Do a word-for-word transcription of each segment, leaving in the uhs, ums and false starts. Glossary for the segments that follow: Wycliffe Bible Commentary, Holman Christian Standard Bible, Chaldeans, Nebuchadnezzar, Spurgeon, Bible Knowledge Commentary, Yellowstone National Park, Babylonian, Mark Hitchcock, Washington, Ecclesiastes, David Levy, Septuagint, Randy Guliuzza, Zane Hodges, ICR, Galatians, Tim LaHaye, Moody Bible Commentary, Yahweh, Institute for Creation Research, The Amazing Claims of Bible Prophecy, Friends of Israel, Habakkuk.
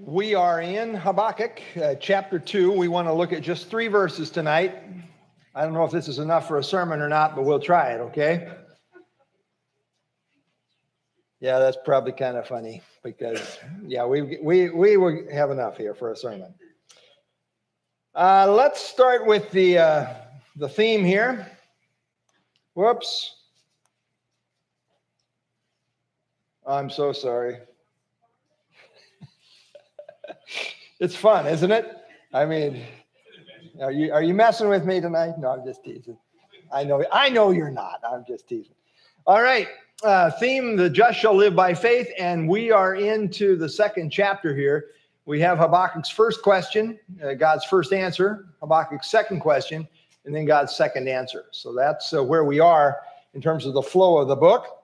We are in Habakkuk uh, chapter two. We want to look at just three verses tonight. I don't know if this is enough for a sermon or not, but we'll try it, okay? Yeah, that's probably kind of funny because, yeah, we we we will have enough here for a sermon. Uh, let's start with the uh, the theme here. Whoops. I'm so sorry. It's fun, isn't it? I mean, are you are you messing with me tonight? No, I'm just teasing. I know, I know you're not. I'm just teasing. All right. Uh, theme, the just shall live by faith, and we are into the second chapter here. We have Habakkuk's first question, uh, God's first answer, Habakkuk's second question, and then God's second answer. So that's uh, where we are in terms of the flow of the book.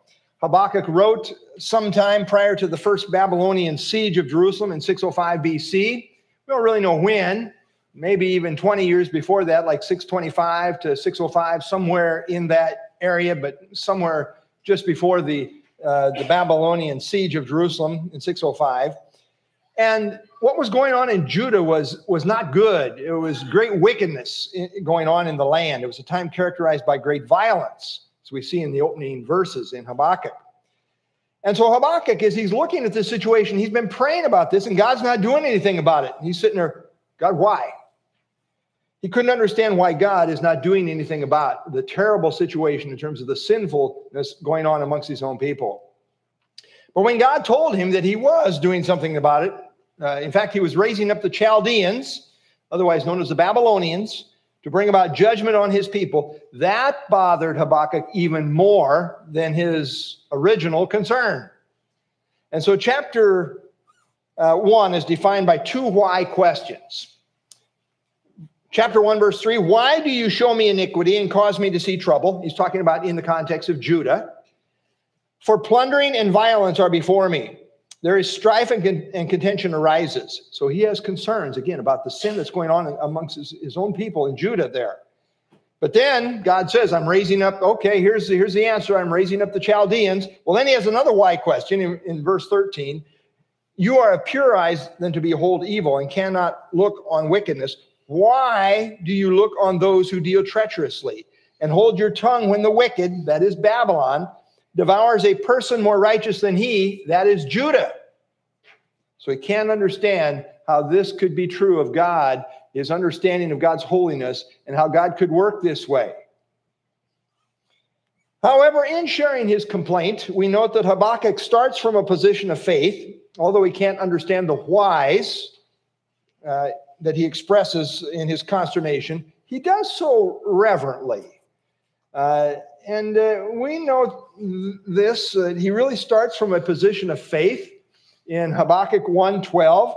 Habakkuk wrote sometime prior to the first Babylonian siege of Jerusalem in six oh five B C. We don't really know when, maybe even twenty years before that, like six twenty-five to six oh five, somewhere in that area, but somewhere just before the, uh, the Babylonian siege of Jerusalem in six oh five. And what was going on in Judah was, was not good. It was great wickedness going on in the land. It was a time characterized by great violence, as we see in the opening verses in Habakkuk. And so Habakkuk, as he's looking at this situation, he's been praying about this, and God's not doing anything about it. He's sitting there, God, why? He couldn't understand why God is not doing anything about the terrible situation in terms of the sinfulness going on amongst his own people. But when God told him that he was doing something about it, uh, in fact, he was raising up the Chaldeans, otherwise known as the Babylonians, to bring about judgment on his people, that bothered Habakkuk even more than his original concern. And so chapter uh, one is defined by two why questions. Chapter one, verse three, why do you show me iniquity and cause me to see trouble? He's talking about in the context of Judah. For plundering and violence are before me. There is strife and, con and contention arises. So he has concerns, again, about the sin that's going on amongst his, his own people in Judah there. But then God says, I'm raising up, okay, here's the, here's the answer. I'm raising up the Chaldeans. Well, then he has another why question in, in verse thirteen. You are of purer eyes than to behold evil and cannot look on wickedness. Why do you look on those who deal treacherously and hold your tongue when the wicked, that is Babylon, devours a person more righteous than he, that is Judah? So he can't understand how this could be true of God, his understanding of God's holiness, and how God could work this way. However, in sharing his complaint, we note that Habakkuk starts from a position of faith, although he can't understand the whys uh, that he expresses in his consternation. He does so reverently. Uh, and uh, we know this, uh, he really starts from a position of faith. In Habakkuk one twelve,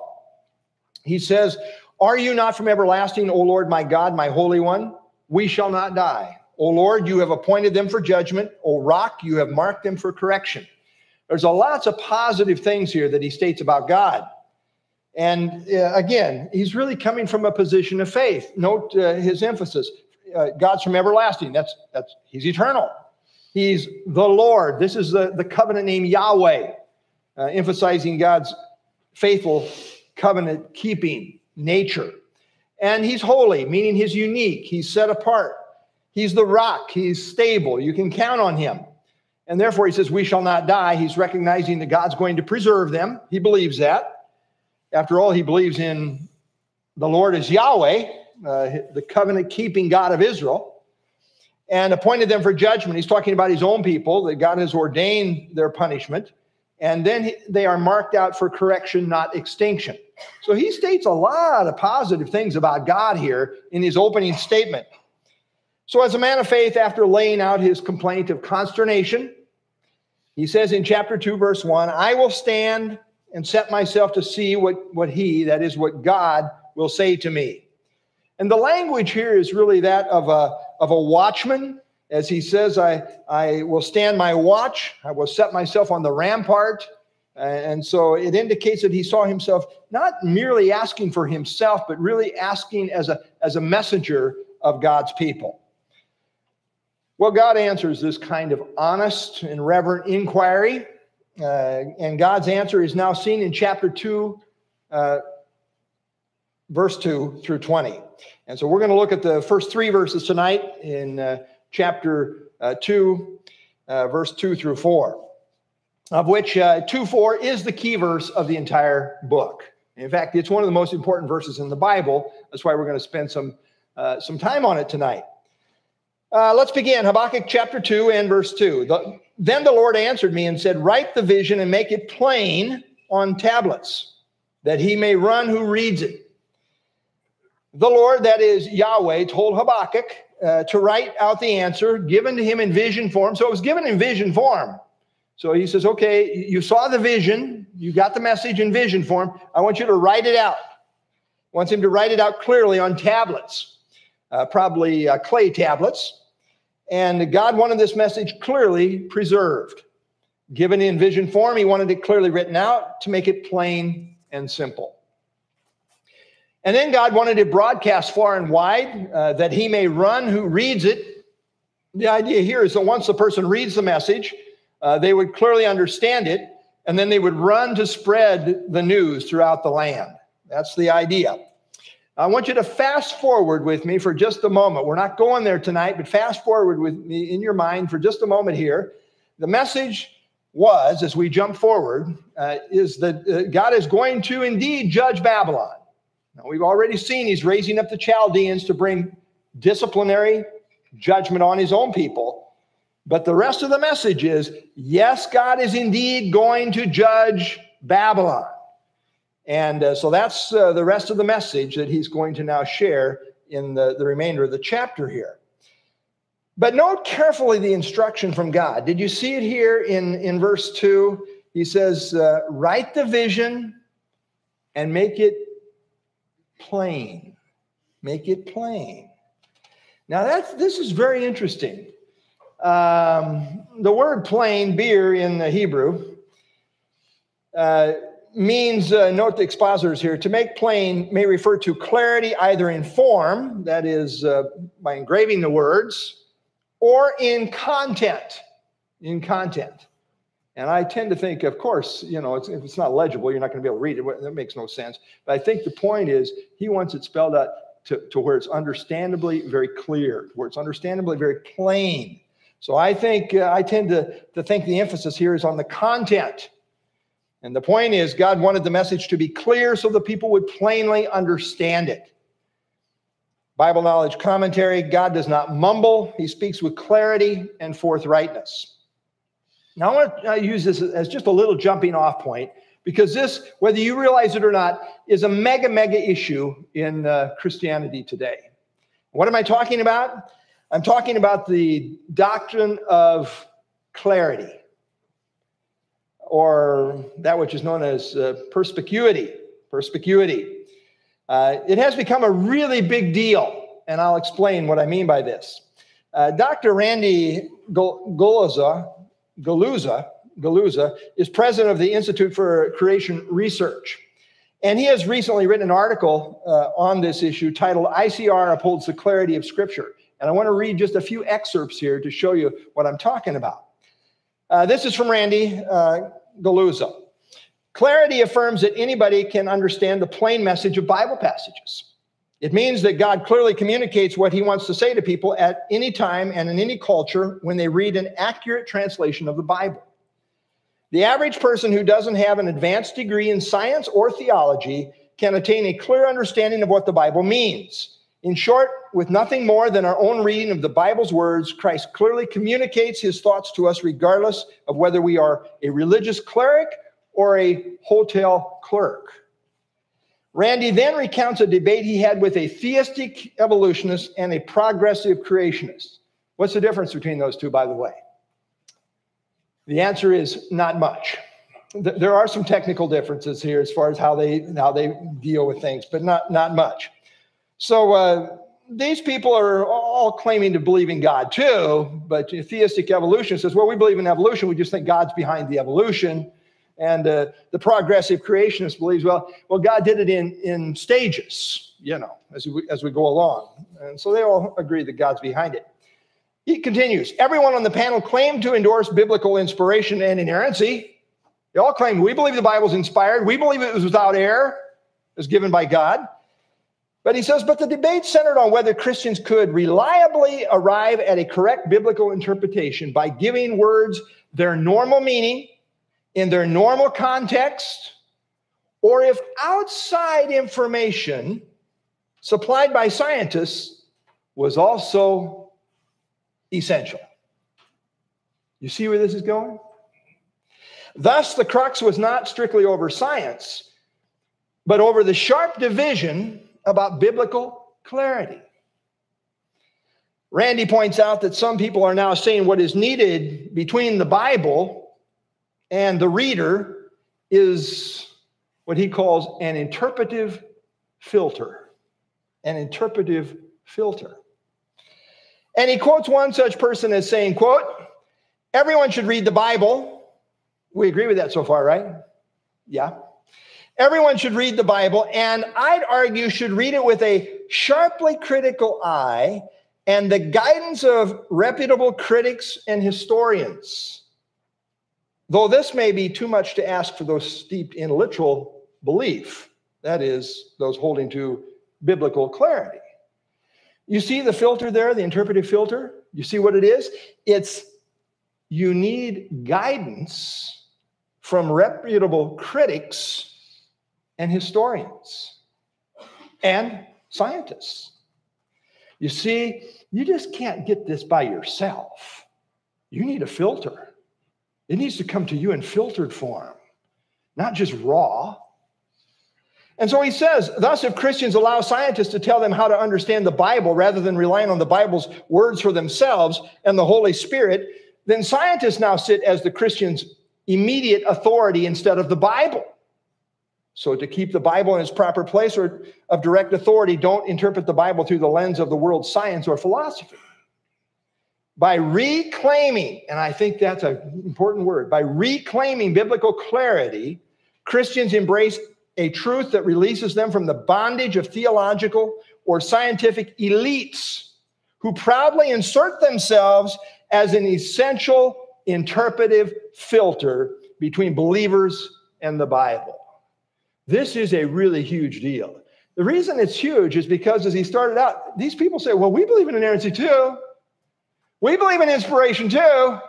he says, are you not from everlasting, O Lord, my God, my Holy One? We shall not die. O Lord, you have appointed them for judgment. O Rock, you have marked them for correction. There's a lots of positive things here that he states about God. And uh, again, he's really coming from a position of faith. Note uh, his emphasis. Uh, God's from everlasting. That's that's he's eternal. He's the Lord. This is the, the covenant name Yahweh, uh, emphasizing God's faithful covenant keeping nature. And he's holy, meaning he's unique. He's set apart. He's the rock. He's stable. You can count on him. And therefore, he says, we shall not die. He's recognizing that God's going to preserve them. He believes that. After all, he believes in the Lord as Yahweh, Uh, the covenant-keeping God of Israel, and appointed them for judgment. He's talking about his own people, that God has ordained their punishment, and then he, they are marked out for correction, not extinction. So he states a lot of positive things about God here in his opening statement. So as a man of faith, after laying out his complaint of consternation, he says in chapter two, verse one, I will stand and set myself to see what, what he, that is what God, will say to me. And the language here is really that of a, of a watchman. As he says, I, I will stand my watch. I will set myself on the rampart. And so it indicates that he saw himself not merely asking for himself, but really asking as a, as a messenger of God's people. Well, God answers this kind of honest and reverent inquiry. Uh, and God's answer is now seen in chapter two, uh, verse two through twenty. And so we're going to look at the first three verses tonight in uh, chapter uh, two, uh, verse two through four, of which uh, two four is the key verse of the entire book. In fact, it's one of the most important verses in the Bible. That's why we're going to spend some, uh, some time on it tonight. Uh, let's begin. Habakkuk chapter two and verse two. The, then the Lord answered me and said, write the vision and make it plain on tablets, that he may run who reads it. The Lord, that is Yahweh, told Habakkuk uh, to write out the answer given to him in vision form. So it was given in vision form. So he says, okay, you saw the vision, you got the message in vision form. I want you to write it out. I want him to write it out clearly on tablets, uh, probably uh, clay tablets. And God wanted this message clearly preserved. Given in vision form, he wanted it clearly written out to make it plain and simple. And then God wanted it broadcast far and wide, uh, that he may run who reads it. The idea here is that once the person reads the message, uh, they would clearly understand it, and then they would run to spread the news throughout the land. That's the idea. I want you to fast forward with me for just a moment. We're not going there tonight, but fast forward with me in your mind for just a moment here. The message was, as we jump forward, uh, is that uh, God is going to indeed judge Babylon. Now, we've already seen he's raising up the Chaldeans to bring disciplinary judgment on his own people. But the rest of the message is, yes, God is indeed going to judge Babylon. And uh, so that's uh, the rest of the message that he's going to now share in the, the remainder of the chapter here. But note carefully the instruction from God. Did you see it here in, in verse two? He says, uh, write the vision and make it plain. Make it plain. Now, that's, this is very interesting. Um, the word plain, beer, in the Hebrew, uh, means, uh, note the expositors here, to make plain may refer to clarity either in form, that is uh, by engraving the words, or in content, in content. And I tend to think, of course, you know, it's, if it's not legible, you're not going to be able to read it. That makes no sense. But I think the point is he wants it spelled out to, to where it's understandably very clear, where it's understandably very plain. So I think, uh, I tend to, to think the emphasis here is on the content. And the point is, God wanted the message to be clear so the people would plainly understand it. Bible Knowledge Commentary, God does not mumble. He speaks with clarity and forthrightness. Now, I want to use this as just a little jumping off point, because this, whether you realize it or not, is a mega, mega issue in uh, Christianity today. What am I talking about? I'm talking about the doctrine of clarity, or that which is known as uh, perspicuity, perspicuity. Uh, it has become a really big deal, and I'll explain what I mean by this. Uh, Doctor Randy Guliuzza, Guliuzza, Guliuzza is president of the Institute for Creation Research, and he has recently written an article uh, on this issue titled I C R Upholds the Clarity of Scripture. And I want to read just a few excerpts here to show you what I'm talking about. Uh, this is from Randy uh, Guliuzza. Clarity affirms that anybody can understand the plain message of Bible passages. It means that God clearly communicates what he wants to say to people at any time and in any culture when they read an accurate translation of the Bible. The average person who doesn't have an advanced degree in science or theology can attain a clear understanding of what the Bible means. In short, with nothing more than our own reading of the Bible's words, Christ clearly communicates his thoughts to us regardless of whether we are a religious cleric or a hotel clerk. Randy then recounts a debate he had with a theistic evolutionist and a progressive creationist. What's the difference between those two, by the way? The answer is not much. There are some technical differences here as far as how they, how they deal with things, but not, not much. So uh, these people are all claiming to believe in God too, but a theistic evolutionist says, well, we believe in evolution, we just think God's behind the evolution. And uh, the progressive creationist believes, well, well, God did it in, in stages, you know, as we, as we go along. And so they all agree that God's behind it. He continues, everyone on the panel claimed to endorse biblical inspiration and inerrancy. They all claimed, we believe the Bible's inspired. We believe it was without error. as given by God. But he says, but the debate centered on whether Christians could reliably arrive at a correct biblical interpretation by giving words their normal meaning in their normal context, or if outside information supplied by scientists was also essential. You see where this is going? Thus, the crux was not strictly over science, but over the sharp division about biblical clarity. Randy points out that some people are now saying what is needed between the Bible and the reader is what he calls an interpretive filter. An interpretive filter. And he quotes one such person as saying, quote, everyone should read the Bible. We agree with that so far, right? Yeah. Everyone should read the Bible, and I'd argue should read it with a sharply critical eye and the guidance of reputable critics and historians. Though this may be too much to ask for those steeped in literal belief, that is, those holding to biblical clarity. You see the filter there, the interpretive filter? You see what it is? It's you need guidance from reputable critics and historians and scientists. You see, you just can't get this by yourself. You need a filter. It needs to come to you in filtered form, not just raw. And so he says, thus, if Christians allow scientists to tell them how to understand the Bible rather than relying on the Bible's words for themselves and the Holy Spirit, then scientists now sit as the Christians' immediate authority instead of the Bible. So to keep the Bible in its proper place or of direct authority, don't interpret the Bible through the lens of the world's science or philosophy. By reclaiming, and I think that's an important word, by reclaiming biblical clarity, Christians embrace a truth that releases them from the bondage of theological or scientific elites who proudly insert themselves as an essential interpretive filter between believers and the Bible. This is a really huge deal. The reason it's huge is because, as he started out, these people say, well, we believe in inerrancy too. We believe in inspiration too.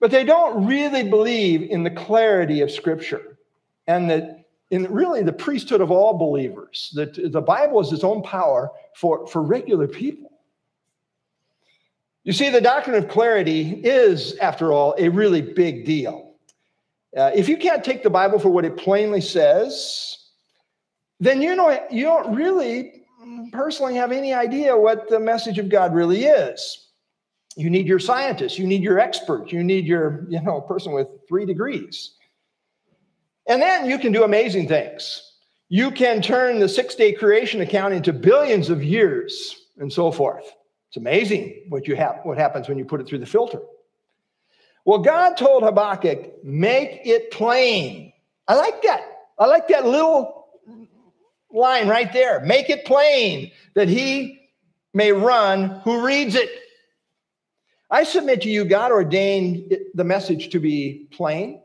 But they don't really believe in the clarity of Scripture and that in really the priesthood of all believers, that the Bible is its own power for, for regular people. You see, the doctrine of clarity is, after all, a really big deal. Uh, if you can't take the Bible for what it plainly says, then you know you don't really personally have any idea what the message of God really is. You need your scientist, you need your expert, you need your you know person with three degrees. And then you can do amazing things. You can turn the six-day creation account into billions of years and so forth. It's amazing what you have what happens when you put it through the filter. Well, God told Habakkuk, make it plain. I like that. I like that little line right there. Make it plain that he may run who reads it. I submit to you, God ordained the message to be plain.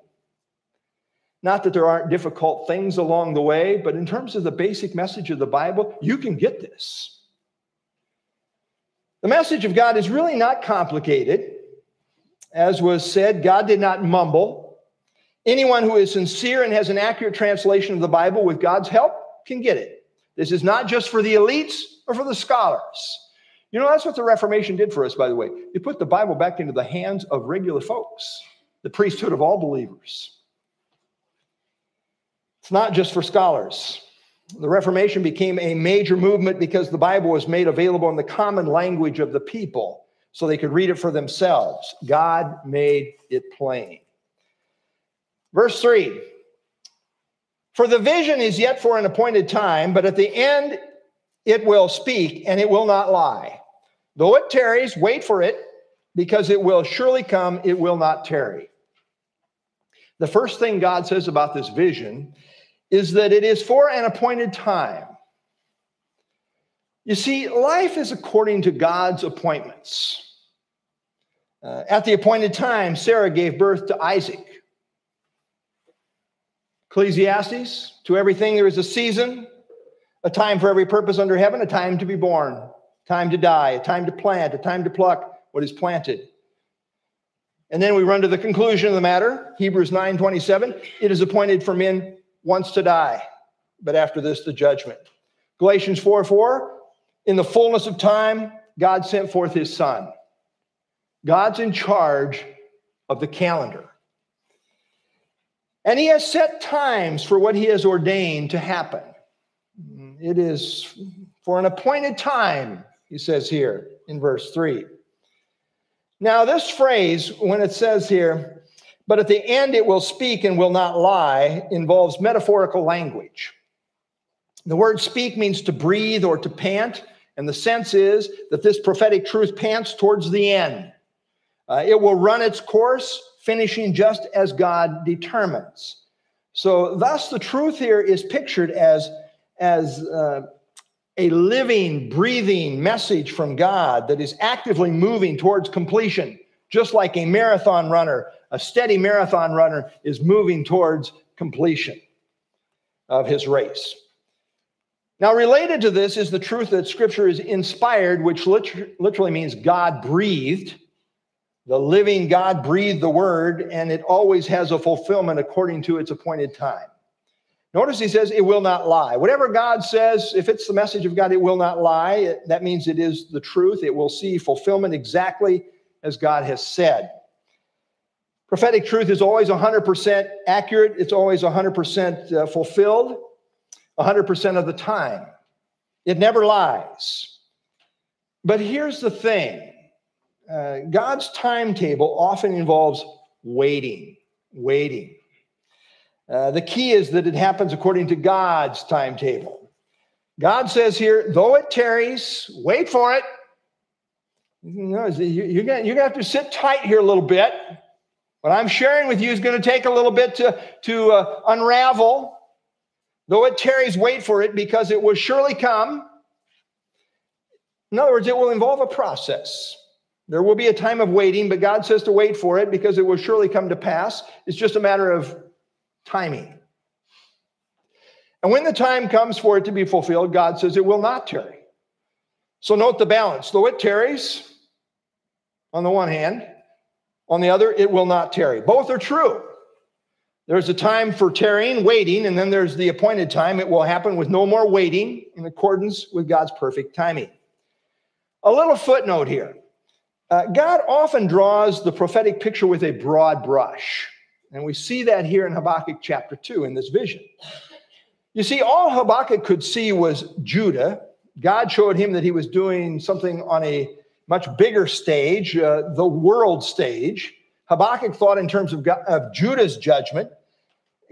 Not that there aren't difficult things along the way, but in terms of the basic message of the Bible, you can get this. The message of God is really not complicated. As was said, God did not mumble. Anyone who is sincere and has an accurate translation of the Bible with God's help can get it. This is not just for the elites or for the scholars. You know, that's what the Reformation did for us, by the way. It put the Bible back into the hands of regular folks, the priesthood of all believers. It's not just for scholars. The Reformation became a major movement because the Bible was made available in the common language of the people, so they could read it for themselves. God made it plain. Verse three, for the vision is yet for an appointed time, but at the end it will speak and it will not lie. Though it tarries, wait for it, because it will surely come, it will not tarry. The first thing God says about this vision is that it is for an appointed time. You see, life is according to God's appointments. Uh, at the appointed time, Sarah gave birth to Isaac. Ecclesiastes, to everything there is a season a time for every purpose under heaven, a time to be born, time to die, a time to plant, a time to pluck what is planted. And then we run to the conclusion of the matter, Hebrews nine twenty-seven, it is appointed for men once to die, but after this, the judgment. Galatians four four, in the fullness of time, God sent forth his son. God's in charge of the calendar. And he has set times for what he has ordained to happen. It is for an appointed time, he says here in verse three. Now this phrase, when it says here, but at the end it will speak and will not lie, involves metaphorical language. The word speak means to breathe or to pant, and the sense is that this prophetic truth pants towards the end. Uh, it will run its course, finishing just as God determines. So thus the truth here is pictured as, as uh, a living, breathing message from God that is actively moving towards completion, just like a marathon runner, a steady marathon runner is moving towards completion of his race. Now, related to this is the truth that Scripture is inspired, which literally means God breathed. The living God breathed the word, and it always has a fulfillment according to its appointed time. Notice he says, it will not lie. Whatever God says, if it's the message of God, it will not lie. That means it is the truth. It will see fulfillment exactly as God has said. Prophetic truth is always one hundred percent accurate. It's always one hundred percent fulfilled, one hundred percent of the time. It never lies. But here's the thing. Uh, God's timetable often involves waiting, waiting. Uh, the key is that it happens according to God's timetable. God says here, though it tarries, wait for it. You know, you're going to have to sit tight here a little bit. What I'm sharing with you is going to take a little bit to, to uh, unravel. Though it tarries, wait for it, because it will surely come. In other words, it will involve a process. There will be a time of waiting, but God says to wait for it because it will surely come to pass. It's just a matter of timing. And when the time comes for it to be fulfilled, God says it will not tarry. So note the balance. Though it tarries, on the one hand, on the other, it will not tarry. Both are true. There's a time for tarrying, waiting, and then there's the appointed time. It will happen with no more waiting in accordance with God's perfect timing. A little footnote here. Uh, God often draws the prophetic picture with a broad brush. And we see that here in Habakkuk chapter two in this vision. You see, all Habakkuk could see was Judah. God showed him that he was doing something on a much bigger stage, uh, the world stage. Habakkuk thought in terms of, God, of Judah's judgment.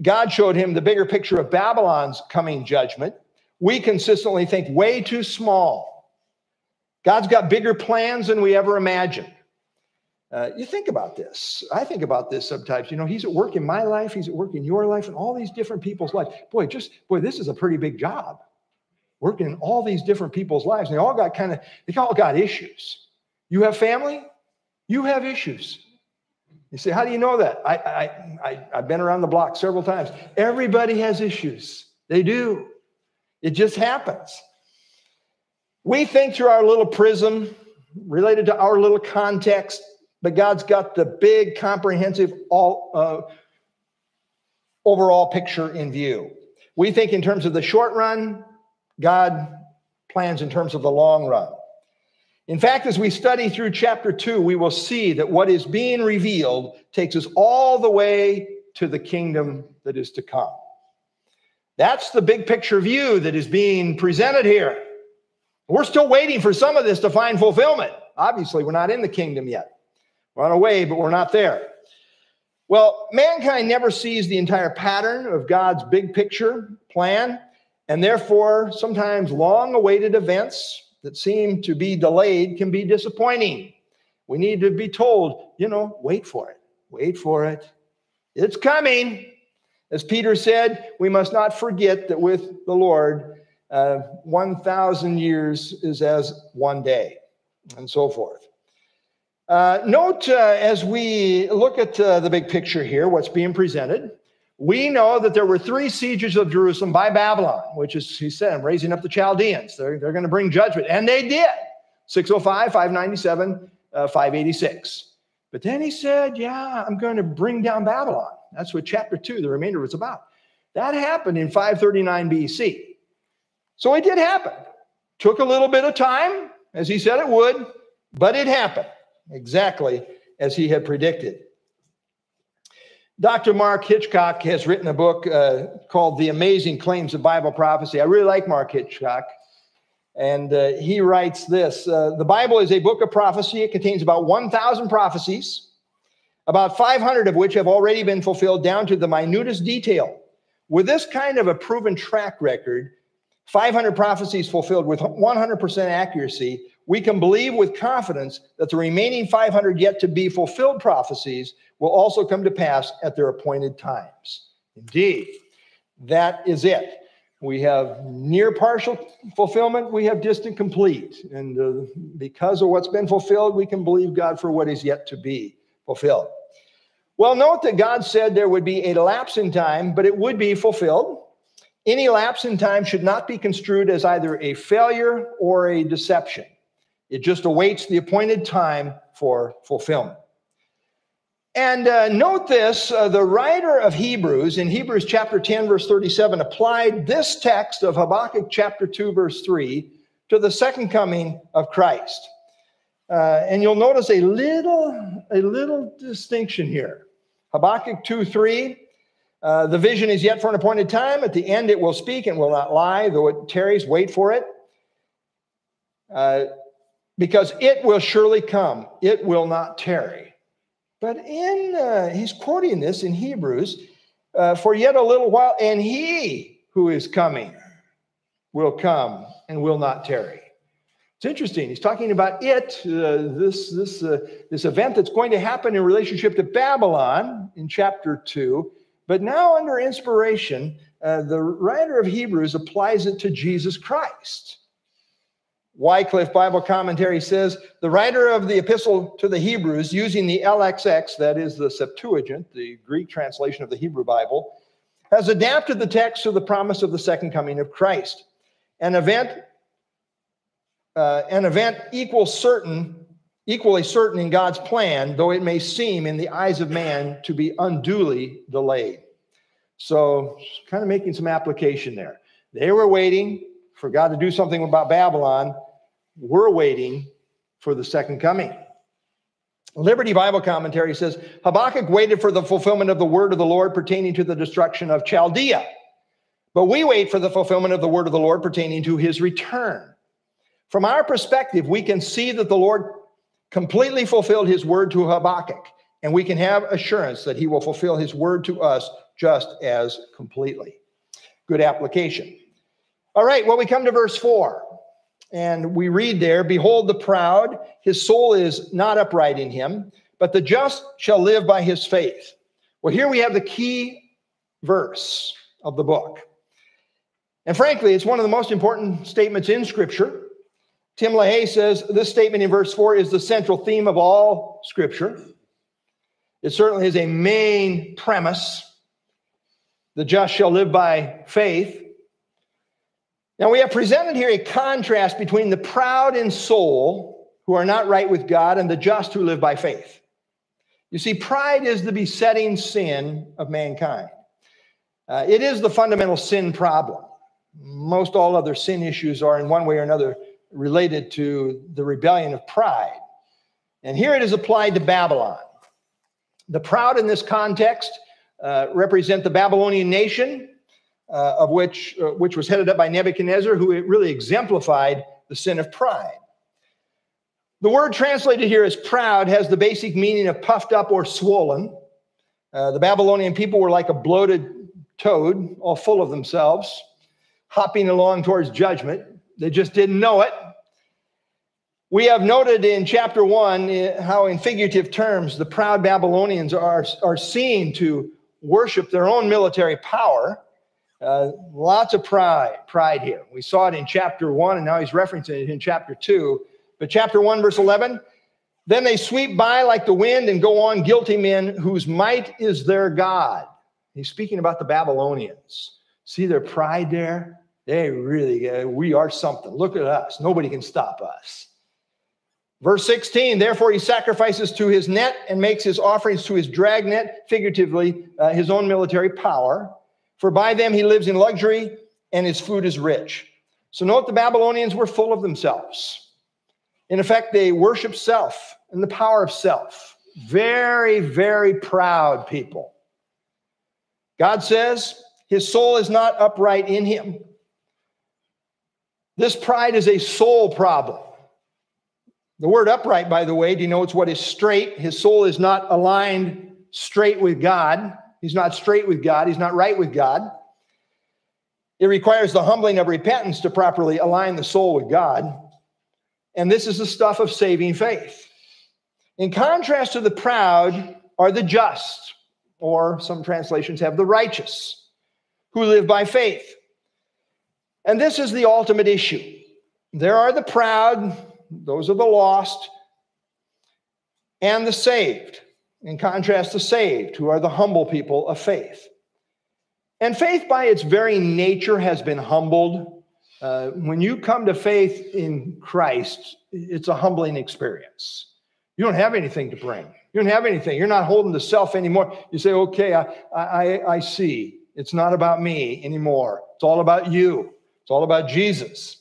God showed him the bigger picture of Babylon's coming judgment. We consistently think way too small. God's got bigger plans than we ever imagined. Uh, you think about this. I think about this sometimes. You know, he's at work in my life. He's at work in your life and all these different people's lives. Boy, just, boy, this is a pretty big job. Working in all these different people's lives. And they all got kind of, they all got issues. You have family? You have issues. You say, how do you know that? I, I, I, I've been around the block several times. Everybody has issues. They do. It just happens. We think through our little prism related to our little context, but God's got the big, comprehensive, all uh, overall picture in view. We think in terms of the short run. God plans in terms of the long run. In fact, as we study through chapter two, we will see that what is being revealed takes us all the way to the kingdom that is to come. That's the big picture view that is being presented here. We're still waiting for some of this to find fulfillment. Obviously, we're not in the kingdom yet. We're on our way, but we're not there. Well, mankind never sees the entire pattern of God's big picture plan, and therefore, sometimes long-awaited events that seem to be delayed can be disappointing. We need to be told, you know, wait for it. Wait for it. It's coming. As Peter said, we must not forget that with the Lord, Uh, one thousand years is as one day, and so forth. Uh, note, uh, as we look at uh, the big picture here, what's being presented, We know that there were three sieges of Jerusalem by Babylon, which is, he said, raising up the Chaldeans. They're, they're going to bring judgment. And they did. six oh five, five ninety-seven, uh, five eighty-six. But then he said, yeah, I'm going to bring down Babylon. That's what chapter two, the remainder was about. That happened in five thirty-nine B C. So it did happen. Took a little bit of time, as he said it would, but it happened exactly as he had predicted. Doctor Mark Hitchcock has written a book uh, called The Amazing Claims of Bible Prophecy. I really like Mark Hitchcock. And uh, he writes this, uh, the Bible is a book of prophecy. It contains about one thousand prophecies, about five hundred of which have already been fulfilled down to the minutest detail. With this kind of a proven track record, five hundred prophecies fulfilled with one hundred percent accuracy, we can believe with confidence that the remaining five hundred yet to be fulfilled prophecies will also come to pass at their appointed times. Indeed, that is it. We have near partial fulfillment. We have distant complete. And uh, because of what's been fulfilled, we can believe God for what is yet to be fulfilled. Well, note that God said there would be a lapse in time, but it would be fulfilled. Any lapse in time should not be construed as either a failure or a deception. It just awaits the appointed time for fulfillment. And uh, note this, uh, the writer of Hebrews, in Hebrews chapter ten, verse thirty-seven, applied this text of Habakkuk chapter two, verse three, to the second coming of Christ. Uh, and you'll notice a little, a little distinction here. Habakkuk two three, Uh, the vision is yet for an appointed time. At the end, it will speak and will not lie, though it tarries, wait for it. Uh, because it will surely come. It will not tarry. But in, uh, he's quoting this in Hebrews, uh, for yet a little while, and he who is coming will come and will not tarry. It's interesting. He's talking about it, uh, this, this, uh, this event that's going to happen in relationship to Babylon in chapter two. But now under inspiration, uh, the writer of Hebrews applies it to Jesus Christ. Wycliffe Bible Commentary says, the writer of the epistle to the Hebrews, using the L X X, that is the Septuagint, the Greek translation of the Hebrew Bible, has adapted the text to the promise of the second coming of Christ. An event, uh, an event equal certain, equally certain in God's plan, though it may seem in the eyes of man to be unduly delayed. So kind of making some application there. They were waiting for God to do something about Babylon. We're waiting for the second coming. Liberty Bible Commentary says, Habakkuk waited for the fulfillment of the word of the Lord pertaining to the destruction of Chaldea. But we wait for the fulfillment of the word of the Lord pertaining to his return. From our perspective, we can see that the Lord completely fulfilled his word to Habakkuk, and we can have assurance that he will fulfill his word to us just as completely. Good application. All right, well, we come to verse four, and we read there, behold the proud, his soul is not upright in him, but the just shall live by his faith. Well, here we have the key verse of the book. And frankly, it's one of the most important statements in Scripture. Tim LaHaye says, this statement in verse four is the central theme of all Scripture. It certainly is a main premise. The just shall live by faith. Now, we have presented here a contrast between the proud in soul, who are not right with God, and the just who live by faith. You see, pride is the besetting sin of mankind. Uh, it is the fundamental sin problem. Most all other sin issues are in one way or another related to the rebellion of pride. And here it is applied to Babylon. The proud in this context uh, represent the Babylonian nation, uh, of which, uh, which was headed up by Nebuchadnezzar, who really exemplified the sin of pride. The word translated here as proud has the basic meaning of puffed up or swollen. Uh, the Babylonian people were like a bloated toad, all full of themselves, hopping along towards judgment. They just didn't know it. We have noted in chapter one how in figurative terms the proud Babylonians are, are seen to worship their own military power. Uh, lots of pride, pride here. We saw it in chapter one, and now he's referencing it in chapter two. But chapter one, verse eleven, then they sweep by like the wind and go on, guilty men whose might is their God. He's speaking about the Babylonians. See their pride there? They really, we are something. Look at us. Nobody can stop us. Verse sixteen, therefore he sacrifices to his net and makes his offerings to his dragnet, figuratively, uh, his own military power. For by them he lives in luxury and his food is rich. So note the Babylonians were full of themselves. In effect, they worship self and the power of self. Very, very proud people. God says his soul is not upright in him. This pride is a soul problem. The word upright, by the way, denotes what is straight. His soul is not aligned straight with God. He's not straight with God. He's not right with God. It requires the humbling of repentance to properly align the soul with God. And this is the stuff of saving faith. In contrast to the proud are the just, or some translations have the righteous, who live by faith. And this is the ultimate issue. There are the proud, those are the lost, and the saved. In contrast, the saved, who are the humble people of faith. And faith by its very nature has been humbled. Uh, when you come to faith in Christ, it's a humbling experience. You don't have anything to bring. You don't have anything. You're not holding to self anymore. You say, okay, I, I, I see. It's not about me anymore. It's all about you. It's all about Jesus.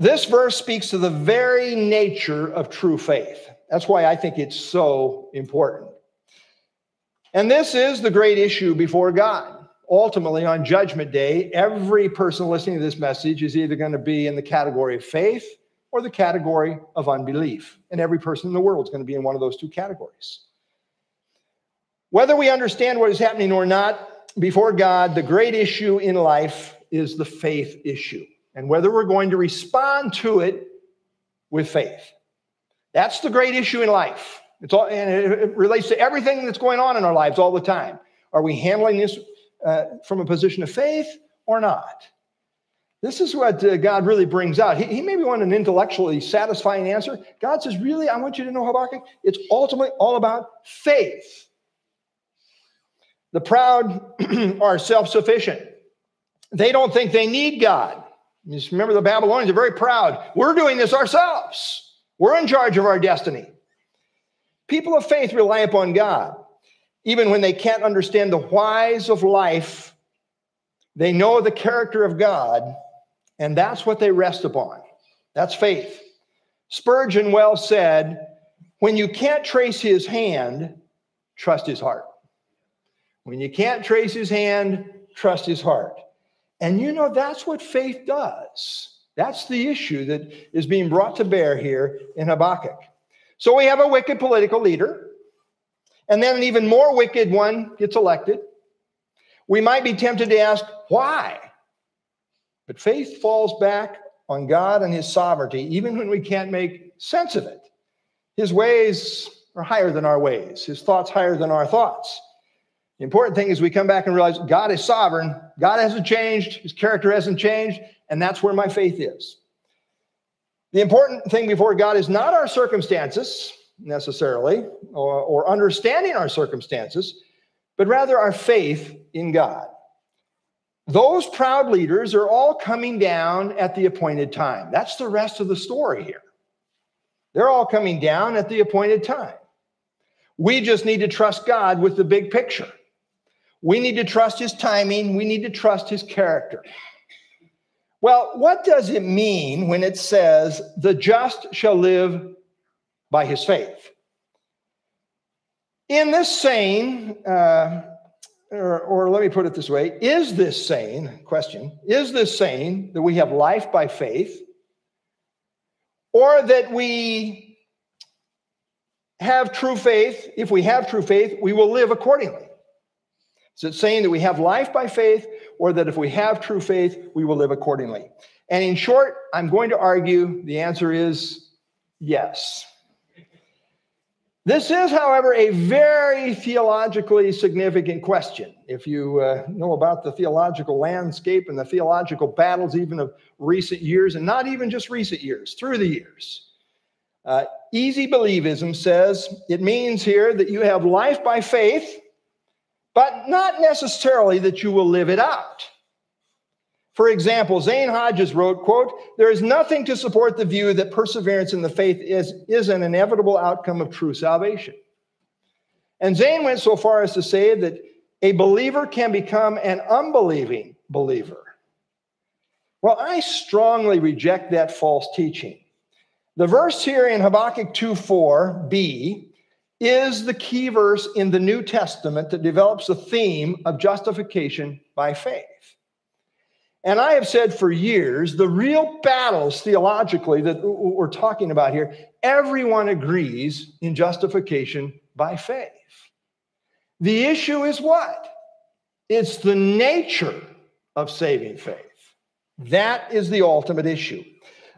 This verse speaks to the very nature of true faith. That's why I think it's so important. And this is the great issue before God. Ultimately, on Judgment Day, every person listening to this message is either going to be in the category of faith or the category of unbelief. And every person in the world is going to be in one of those two categories. Whether we understand what is happening or not, before God, the great issue in life is the faith issue, and whether we're going to respond to it with faith. That's the great issue in life. It's all, and it relates to everything that's going on in our lives all the time. Are we handling this uh, from a position of faith or not? This is what uh, God really brings out. He, he maybe wanted an intellectually satisfying answer. God says, really, I want you to know, Habakkuk, it's ultimately all about faith. The proud are self-sufficient. They don't think they need God. Just remember, the Babylonians are very proud. We're doing this ourselves. We're in charge of our destiny. People of faith rely upon God. Even when they can't understand the whys of life, they know the character of God, and that's what they rest upon. That's faith. Spurgeon well said, when you can't trace his hand, trust his heart. When you can't trace his hand, trust his heart. And you know, that's what faith does. That's the issue that is being brought to bear here in Habakkuk. So we have a wicked political leader, and then an even more wicked one gets elected. We might be tempted to ask, why? But faith falls back on God and his sovereignty, even when we can't make sense of it. His ways are higher than our ways. His thoughts higher than our thoughts. The important thing is we come back and realize God is sovereign. God hasn't changed. His character hasn't changed. And that's where my faith is. The important thing before God is not our circumstances necessarily, or, or understanding our circumstances, but rather our faith in God. Those proud leaders are all coming down at the appointed time. That's the rest of the story here. They're all coming down at the appointed time. We just need to trust God with the big picture. We need to trust his timing. We need to trust his character. Well, what does it mean when it says, the just shall live by his faith? In this saying, uh, or, or let me put it this way, is this saying, question, is this saying that we have life by faith, or that we have true faith? If we have true faith, we will live accordingly. Is it saying that we have life by faith, or that if we have true faith, we will live accordingly? And in short, I'm going to argue the answer is yes. This is, however, a very theologically significant question. If you uh, know about the theological landscape and the theological battles even of recent years, and not even just recent years, through the years, uh, easy believism says it means here that you have life by faith, but not necessarily that you will live it out. For example, Zane Hodges wrote, quote, "There is nothing to support the view that perseverance in the faith is, is an inevitable outcome of true salvation." And Zane went so far as to say that a believer can become an unbelieving believer. Well, I strongly reject that false teaching. The verse here in Habakkuk two four b is the key verse in the New Testament that develops a theme of justification by faith. And I have said for years, the real battles theologically that we're talking about here, everyone agrees in justification by faith. The issue is what? It's the nature of saving faith. That is the ultimate issue.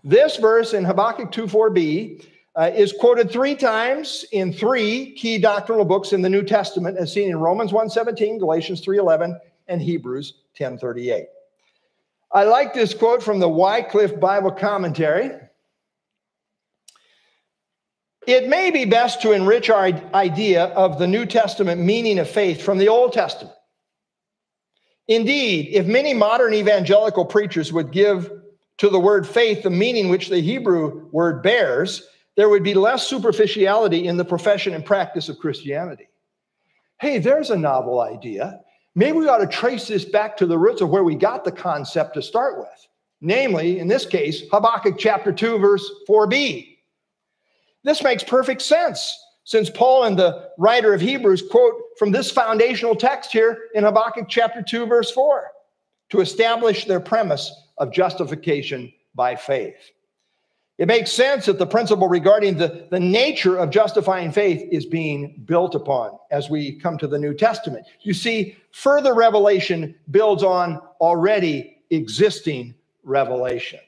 This verse in Habakkuk two four b uh, is quoted three times in three key doctrinal books in the New Testament, as seen in Romans one seventeen, Galatians three eleven, and Hebrews ten thirty-eight. I like this quote from the Wycliffe Bible Commentary. "It may be best to enrich our idea of the New Testament meaning of faith from the Old Testament. Indeed, if many modern evangelical preachers would give to the word faith the meaning which the Hebrew word bears, there would be less superficiality in the profession and practice of Christianity." Hey, there's a novel idea. Maybe we ought to trace this back to the roots of where we got the concept to start with, namely, in this case, Habakkuk chapter two, verse four b. This makes perfect sense, since Paul and the writer of Hebrews quote from this foundational text here in Habakkuk chapter two, verse four, to establish their premise of justification by faith. It makes sense that the principle regarding the, the nature of justifying faith is being built upon as we come to the New Testament. You see, further revelation builds on already existing revelation.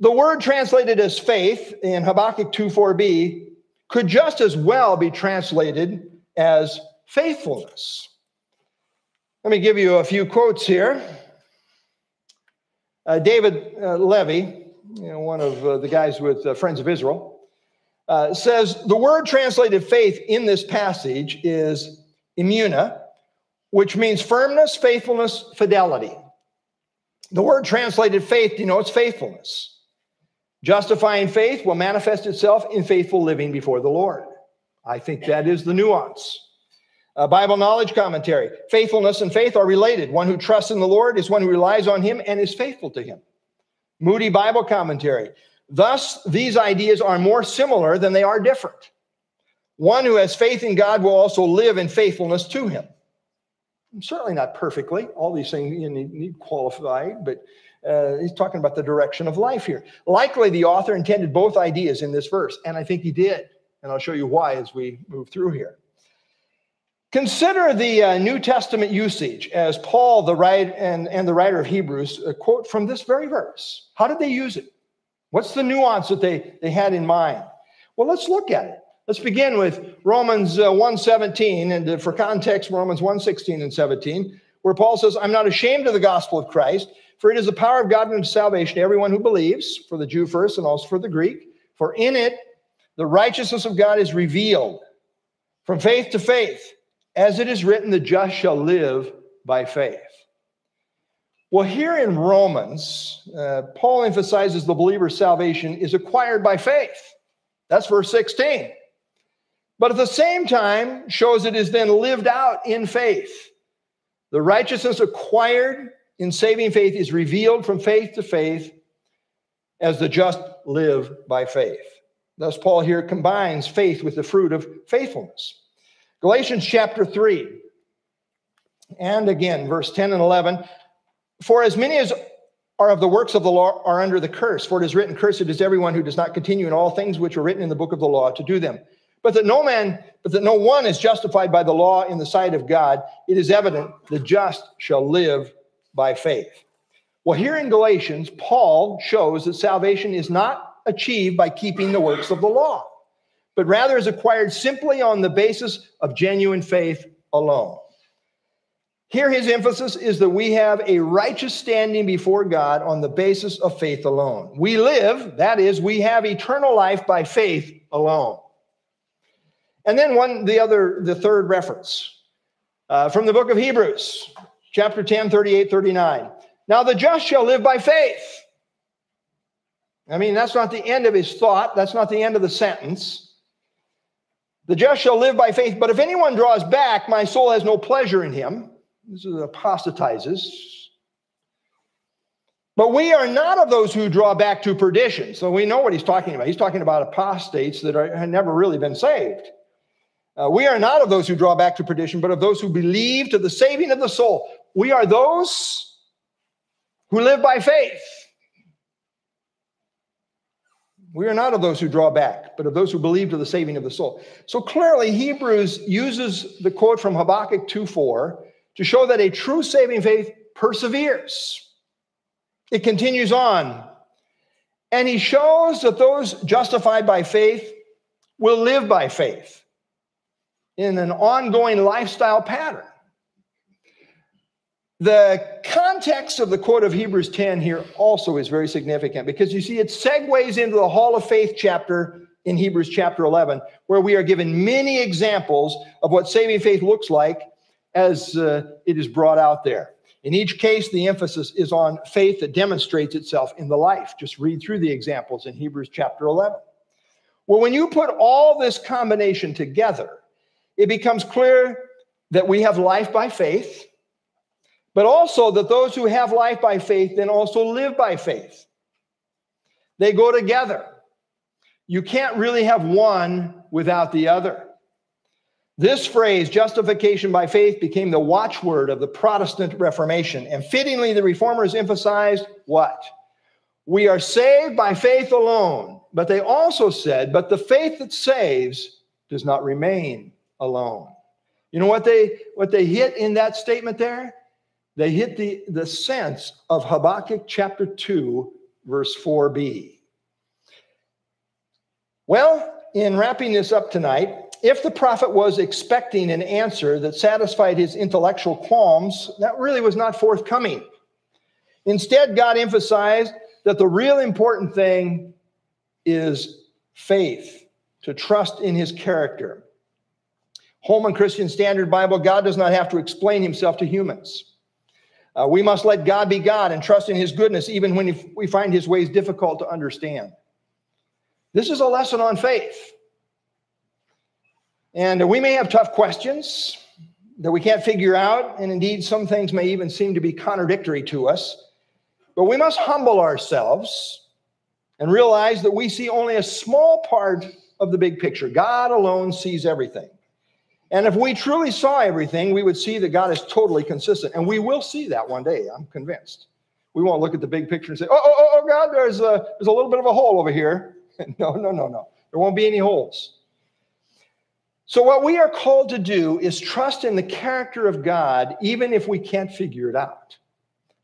The word translated as faith in Habakkuk two four b could just as well be translated as faithfulness. Let me give you a few quotes here. Uh, David uh, Levy, You know, one of uh, the guys with uh, Friends of Israel, uh, says the word translated faith in this passage is imuna, which means firmness, faithfulness, fidelity. The word translated faith denotes faithfulness. Justifying faith will manifest itself in faithful living before the Lord. I think that is the nuance. Uh, Bible Knowledge Commentary. Faithfulness and faith are related. One who trusts in the Lord is one who relies on him and is faithful to him. Moody Bible Commentary. Thus, these ideas are more similar than they are different. One who has faith in God will also live in faithfulness to him. Certainly not perfectly. All these things you need qualified, but uh, he's talking about the direction of life here. Likely, the author intended both ideas in this verse, and I think he did. And I'll show you why as we move through here. Consider the uh, New Testament usage as Paul the writer, and, and the writer of Hebrews uh, quote from this very verse. How did they use it? What's the nuance that they, they had in mind? Well, let's look at it. Let's begin with Romans uh, one seventeen, and uh, for context, Romans one sixteen and seventeen, where Paul says, "I'm not ashamed of the gospel of Christ, for it is the power of God unto salvation to everyone who believes, for the Jew first and also for the Greek. For in it, the righteousness of God is revealed from faith to faith. As it is written, the just shall live by faith." Well, here in Romans, uh, Paul emphasizes the believer's salvation is acquired by faith. That's verse sixteen. But at the same time, shows it is then lived out in faith. The righteousness acquired in saving faith is revealed from faith to faith as the just live by faith. Thus, Paul here combines faith with the fruit of faithfulness. Galatians chapter three, and again, verse ten and eleven, "For as many as are of the works of the law are under the curse, for it is written, cursed is everyone who does not continue in all things which are written in the book of the law to do them. But that no man, but that no one is justified by the law in the sight of God, it is evident the just shall live by faith." Well, here in Galatians, Paul shows that salvation is not achieved by keeping the works of the law, but rather is acquired simply on the basis of genuine faith alone. Here his emphasis is that we have a righteous standing before God on the basis of faith alone. We live, that is, we have eternal life by faith alone. And then one, the other, the third reference, Uh, from the book of Hebrews, chapter ten, thirty-eight, thirty-nine. Now the just shall live by faith. I mean, that's not the end of his thought. That's not the end of the sentence. The just shall live by faith. But if anyone draws back, my soul has no pleasure in him. This is apostatizes. But we are not of those who draw back to perdition. So we know what he's talking about. He's talking about apostates that are, have never really been saved. Uh, we are not of those who draw back to perdition, but of those who believe to the saving of the soul. We are those who live by faith. We are not of those who draw back, but of those who believe to the saving of the soul. So clearly, Hebrews uses the quote from Habakkuk two four to show that a true saving faith perseveres. It continues on. And he shows that those justified by faith will live by faith in an ongoing lifestyle pattern. The context of the quote of Hebrews ten here also is very significant, because you see it segues into the Hall of Faith chapter in Hebrews chapter eleven, where we are given many examples of what saving faith looks like as uh, it is brought out there. In each case, the emphasis is on faith that demonstrates itself in the life. Just read through the examples in Hebrews chapter eleven. Well, when you put all this combination together, it becomes clear that we have life by faith, but also that those who have life by faith then also live by faith. They go together. You can't really have one without the other. This phrase, justification by faith, became the watchword of the Protestant Reformation. And fittingly, the Reformers emphasized what? We are saved by faith alone. But they also said, but the faith that saves does not remain alone. You know what they, what they hit in that statement there? They hit the, the sense of Habakkuk chapter two, verse four b. Well, in wrapping this up tonight, if the prophet was expecting an answer that satisfied his intellectual qualms, that really was not forthcoming. Instead, God emphasized that the real important thing is faith, to trust in his character. Holman Christian Standard Bible, God does not have to explain himself to humans. Uh, we must let God be God and trust in his goodness, even when he, we find his ways difficult to understand. This is a lesson on faith. And we may have tough questions that we can't figure out, and indeed some things may even seem to be contradictory to us, but we must humble ourselves and realize that we see only a small part of the big picture. God alone sees everything. And if we truly saw everything, we would see that God is totally consistent. And we will see that one day, I'm convinced. We won't look at the big picture and say, oh, oh, oh, God, there's a, there's a little bit of a hole over here. No, no, no, no. There won't be any holes. So what we are called to do is trust in the character of God, even if we can't figure it out.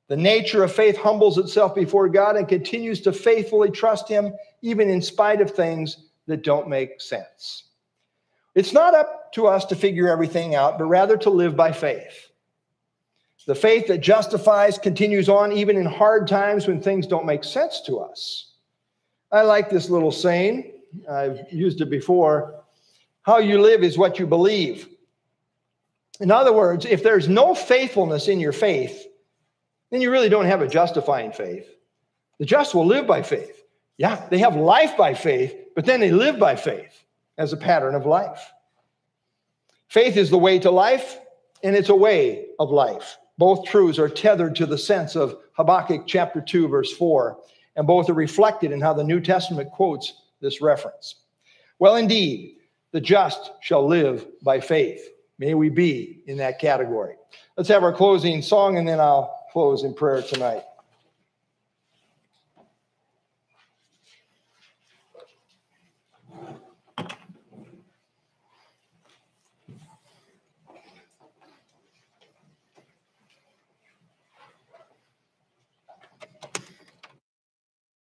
The nature of faith humbles itself before God and continues to faithfully trust him, even in spite of things that don't make sense. It's not up to us to figure everything out, but rather to live by faith. The faith that justifies continues on even in hard times when things don't make sense to us. I like this little saying. I've used it before. How you live is what you believe. In other words, if there's no faithfulness in your faith, then you really don't have a justifying faith. The just will live by faith. Yeah, they have life by faith, but then they live by faith as a pattern of life. Faith is the way to life, and it's a way of life. Both truths are tethered to the sense of Habakkuk chapter two, verse four, and both are reflected in how the New Testament quotes this reference. Well, indeed, the just shall live by faith. May we be in that category. Let's have our closing song, and then I'll close in prayer tonight.